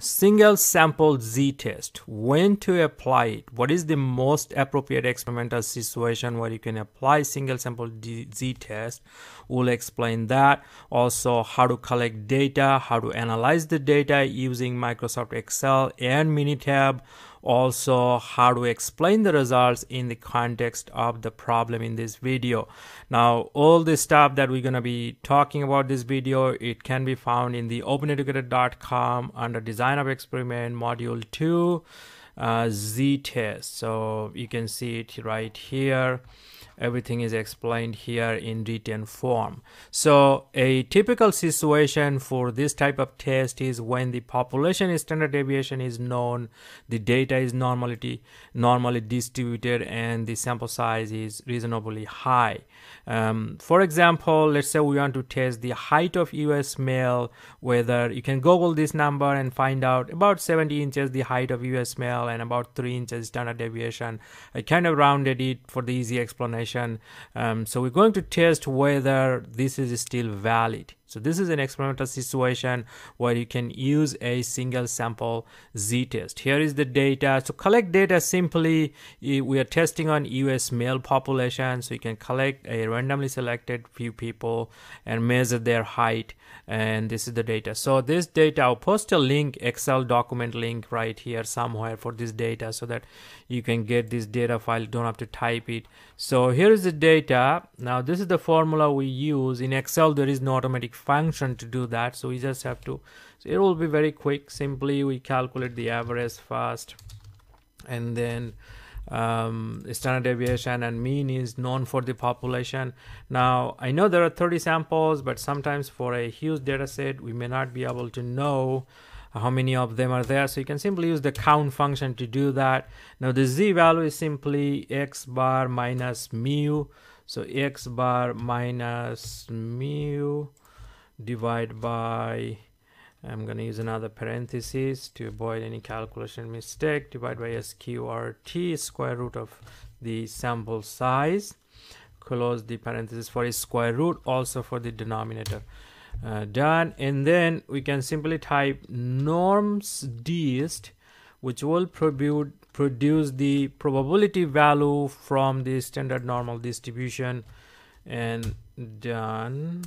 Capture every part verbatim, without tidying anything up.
single sample Z test, when to apply it, what is the most appropriate experimental situation where you can apply single sample Z test. We'll explain that. Also, how to collect data, how to analyze the data using Microsoft Excel and Minitab. Also, how to explain the results in the context of the problem in this video. Now, all the stuff that we're going to be talking about this video, it can be found in the open educator dot com under Design of Experiment Module two, uh, Z test. So you can see it right here. Everything is explained here in written form. So a typical situation for this type of test is when the population standard deviation is known, the data is normally, normally distributed, and the sample size is reasonably high. Um, for example, let's say we want to test the height of U S male, whether you can Google this number and find out about seventy inches the height of U S male and about three inches standard deviation. I kind of rounded it for the easy explanation. Um, so we're going to test whether this is still valid. So this is an experimental situation where you can use a single sample Z test. Here is the data. To collect data, simply we are testing on U S male population. So you can collect a randomly selected few people and measure their height. And this is the data. So this data, I'll post a link, Excel document link right here somewhere for this data so that you can get this data file, don't have to type it. So here is the data. Now this is the formula we use. In Excel, there is no automatic function to do that, so we just have to, so it will be very quick. Simply we calculate the average first, and then um, standard deviation and mean is known for the population. Now I know there are thirty samples, but sometimes for a huge data set we may not be able to know how many of them are there, so you can simply use the count function to do that. Now the Z value is simply x bar minus mu, so x bar minus mu divide by, I'm going to use another parenthesis to avoid any calculation mistake, divide by S Q R T, square root of the sample size, close the parenthesis for a square root, also for the denominator. Uh, done. And then we can simply type normsdist, which will produce produce the probability value from the standard normal distribution, and done.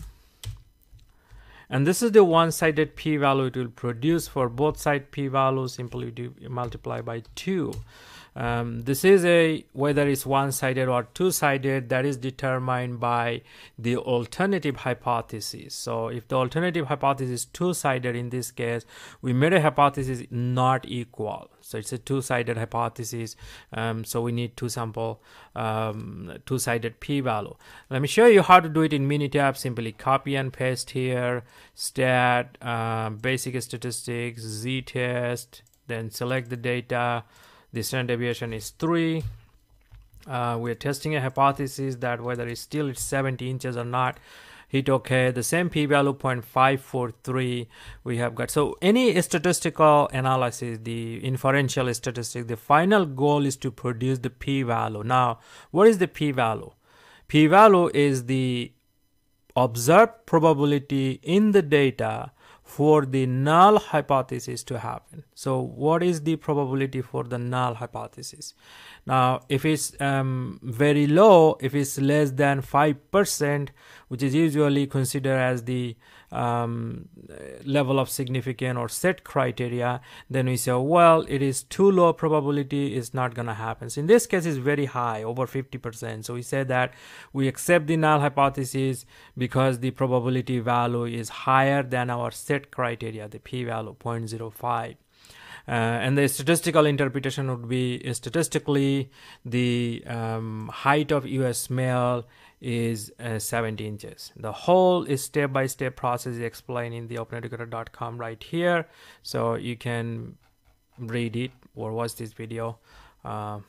And this is the one-sided p-value it will produce for both side p-values. Simply do multiply by two. Um, this is a, whether it's one-sided or two-sided, that is determined by the alternative hypothesis. So if the alternative hypothesis is two-sided, in this case, we made a hypothesis not equal. So it's a two-sided hypothesis. Um, so we need two sample, um, two-sided p-value. Let me show you how to do it in Minitab. Simply copy and paste here, stat, uh, basic statistics, z-test, then select the data. The standard deviation is three. Uh, we're testing a hypothesis that whether it's still it's seventy inches or not. Hit OK. The same p-value zero point five four three we have got. So any statistical analysis, the inferential statistic, the final goal is to produce the p-value. Now, what is the p-value? P-value is the observed probability in the data for the null hypothesis to happen. So what is the probability for the null hypothesis? Now, if it's um, very low, if it's less than five percent, which is usually considered as the um, level of significant or set criteria, then we say, well, it is too low probability, it's not gonna happen. So in this case, it's very high, over fifty percent. So we say that we accept the null hypothesis because the probability value is higher than our set criteria, the p-value zero point zero five. Uh, and the statistical interpretation would be uh, statistically the um, height of U S male is uh, seventy inches. The whole is step-by-step process explained in the open educator dot com right here. So you can read it or watch this video. Uh,